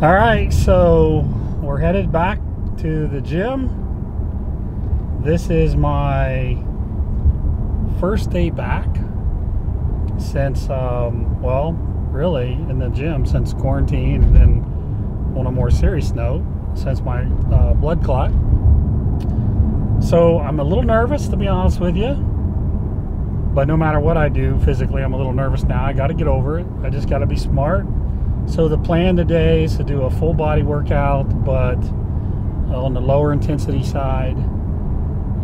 All right, so we're headed back to the gym. This is my first day back since, well, really in the gym since quarantine, and then on a more serious note, since my blood clot. So I'm a little nervous, to be honest with you, but no matter what I do physically, I'm a little nervous now. I gotta get over it. I just gotta be smart. So the plan today is to do a full body workout, but on the lower intensity side,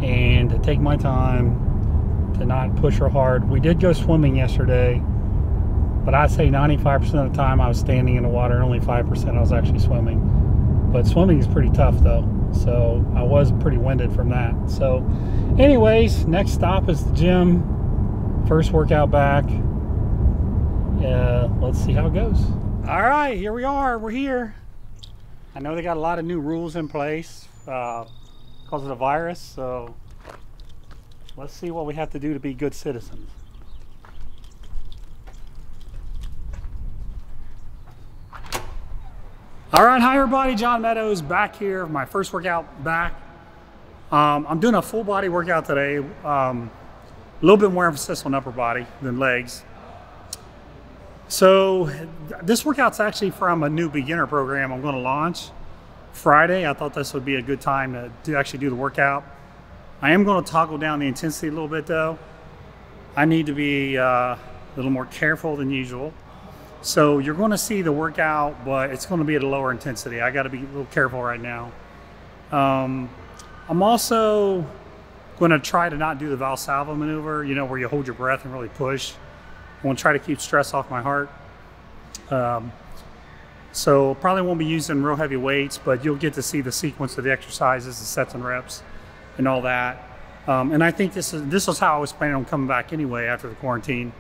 and to take my time, to not push her hard. We did go swimming yesterday, but I'd say 95% of the time I was standing in the water, only 5% I was actually swimming. But swimming is pretty tough though, so I was pretty winded from that. So anyways, next stop is the gym, first workout back. Let's see how it goes. All right, here we are, we're here. I know they got a lot of new rules in place because of the virus, so let's see what we have to do to be good citizens. All right, hi everybody, John Meadows back here, my first workout back. I'm doing a full body workout today. A little bit more emphasis on upper body than legs. So this workout's actually from a new beginner program I'm going to launch Friday. I thought this would be a good time to actually do the workout. I am going to toggle down the intensity a little bit though. I need to be a little more careful than usual. So you're going to see the workout, but it's going to be at a lower intensity. I got to be a little careful right now. I'm also going to try to not do the Valsalva maneuver, you know, where you hold your breath and really push. I'm gonna try to keep stress off my heart. So probably won't be using real heavy weights, but you'll get to see the sequence of the exercises, the sets and reps and all that. And I think this is how I was planning on coming back anyway after the quarantine,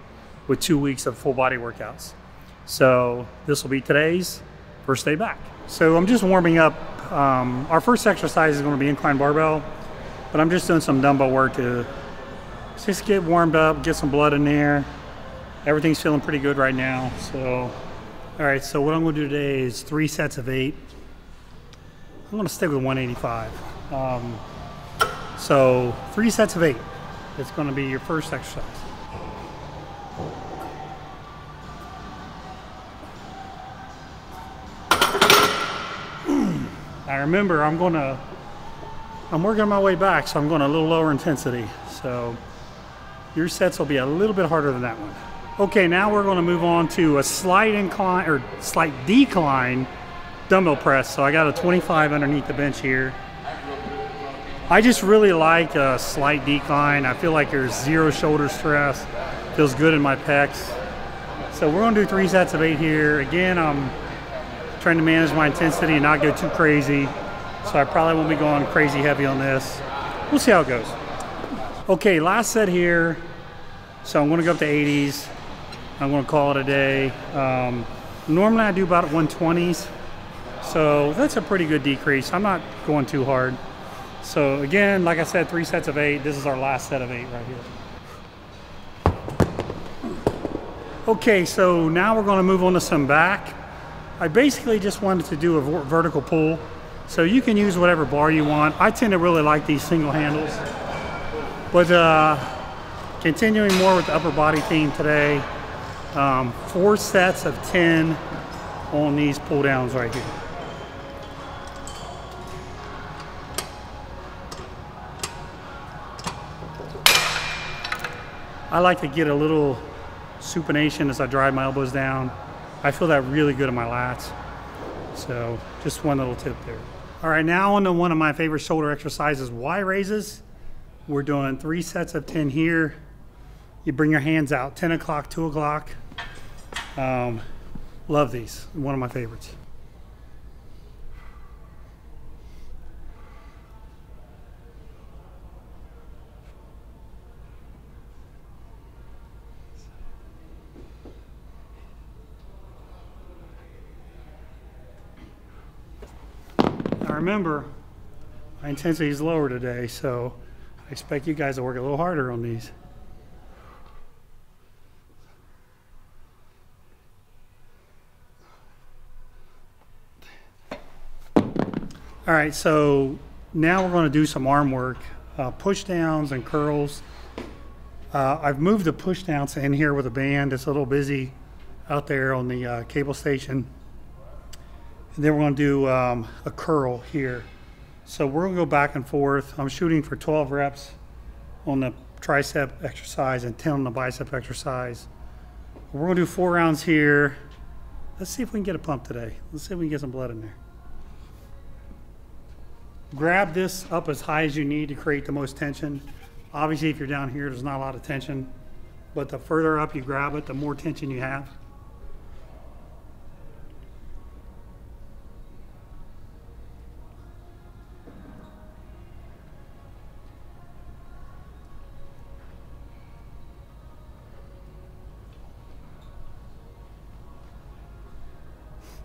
with 2 weeks of full body workouts. So this will be today's first day back. So I'm just warming up. Our first exercise is gonna be incline barbell, but I'm just doing some dumbbell work to just get warmed up, get some blood in there. Everything's feeling pretty good right now. So, all right, so what I'm gonna do today is 3 sets of 8. I'm gonna stick with 185. So 3 sets of 8. It's gonna be your first exercise. Now remember, I'm working my way back, so I'm going a little lower intensity. So your sets will be a little bit harder than that one. Okay, now we're gonna move on to a slight incline or slight decline dumbbell press. So I got a 25 underneath the bench here. I just really like a slight decline. I feel like there's zero shoulder stress. Feels good in my pecs. So we're gonna do 3 sets of 8 here. Again, I'm trying to manage my intensity and not go too crazy. So I probably won't be going crazy heavy on this. We'll see how it goes. Okay, last set here. So I'm gonna go up to 80s. I'm gonna call it a day. Normally I do about 120s, so that's a pretty good decrease. I'm not going too hard. So again, like I said, 3 sets of 8. This is our last set of 8 right here. Okay, so now we're gonna move on to some back. I basically just wanted to do a vertical pull. So you can use whatever bar you want. I tend to really like these single handles. But continuing more with the upper body theme today. 4 sets of 10 on these pull downs right here. I like to get a little supination as I drive my elbows down. I feel that really good in my lats. So just one little tip there. All right, now on to one of my favorite shoulder exercises, Y raises. We're doing 3 sets of 10 here. You bring your hands out, 10 o'clock, 2 o'clock. Love these, one of my favorites. Now remember, my intensity is lower today, so I expect you guys to work a little harder on these. All right, so now we're going to do some arm work, push downs and curls. I've moved the push downs in here with a band. It's a little busy out there on the cable station. And then we're going to do a curl here. So we're going to go back and forth. I'm shooting for 12 reps on the tricep exercise and 10 on the bicep exercise. We're going to do 4 rounds here. Let's see if we can get a pump today. Let's see if we can get some blood in there. Grab this up as high as you need to create the most tension. Obviously, if you're down here, there's not a lot of tension, but the further up you grab it, the more tension you have.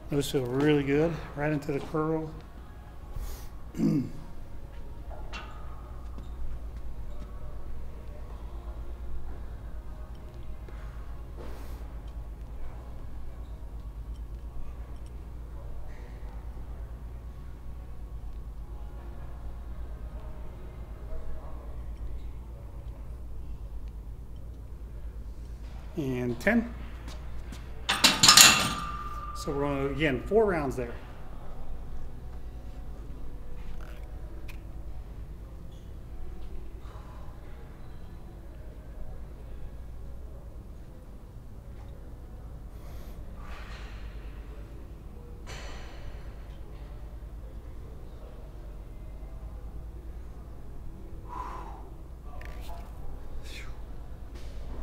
Those feel really good, right into the curl. And 10. So we're going to, again, 4 rounds there.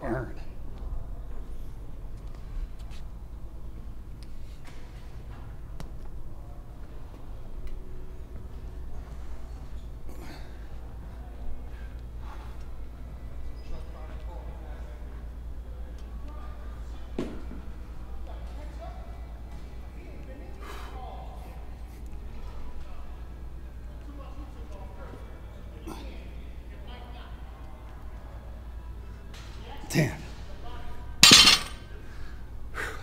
Burn.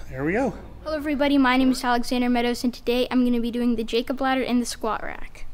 There we go. Hello everybody, my name is Alexander Meadows and today I'm going to be doing the Jacob ladder and the squat rack.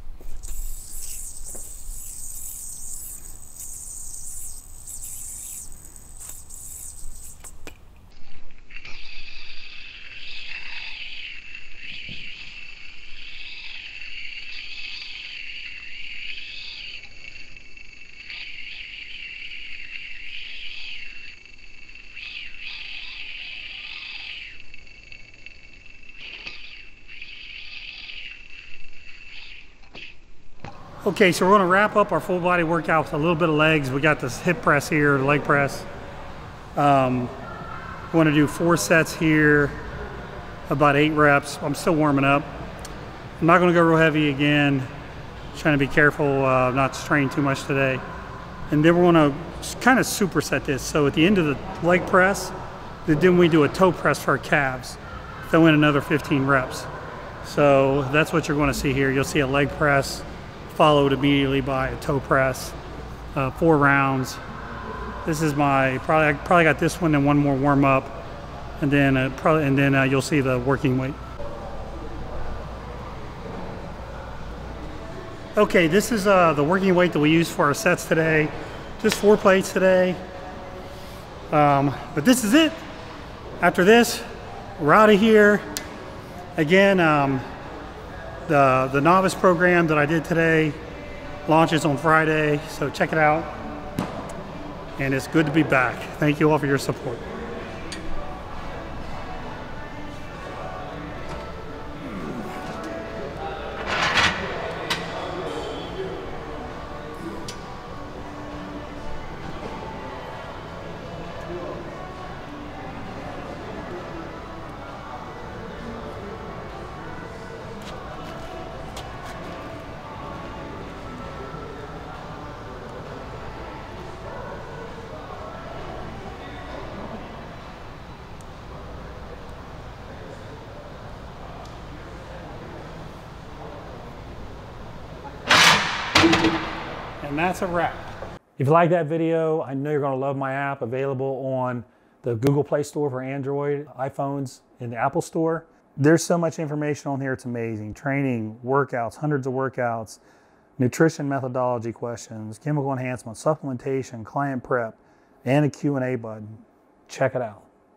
Okay, so we're going to wrap up our full body workout with a little bit of legs. We got this hip press here, leg press. We want to do 4 sets here, about 8 reps. I'm still warming up. I'm not going to go real heavy again. Just trying to be careful, not to strain too much today. And then we're going to kind of superset this. So at the end of the leg press, then we do a toe press for our calves. Throw in another 15 reps. So that's what you're going to see here. You'll see a leg press, followed immediately by a toe press, 4 rounds. This is my probably got this one and one more warm up, and then you'll see the working weight. Okay, this is the working weight that we use for our sets today. Just 4 plates today. But this is it. After this, we're out of here. Again. The novice program that I did today launches on Friday, so check it out. And it's good to be back. Thank you all for your support. And that's a wrap. If you like that video, I know you're going to love my app, available on the Google Play Store for Android, iPhones, and the Apple Store. There's so much information on here, it's amazing. Training, workouts, hundreds of workouts, nutrition methodology questions, chemical enhancement, supplementation, client prep, and a Q&A button. Check it out.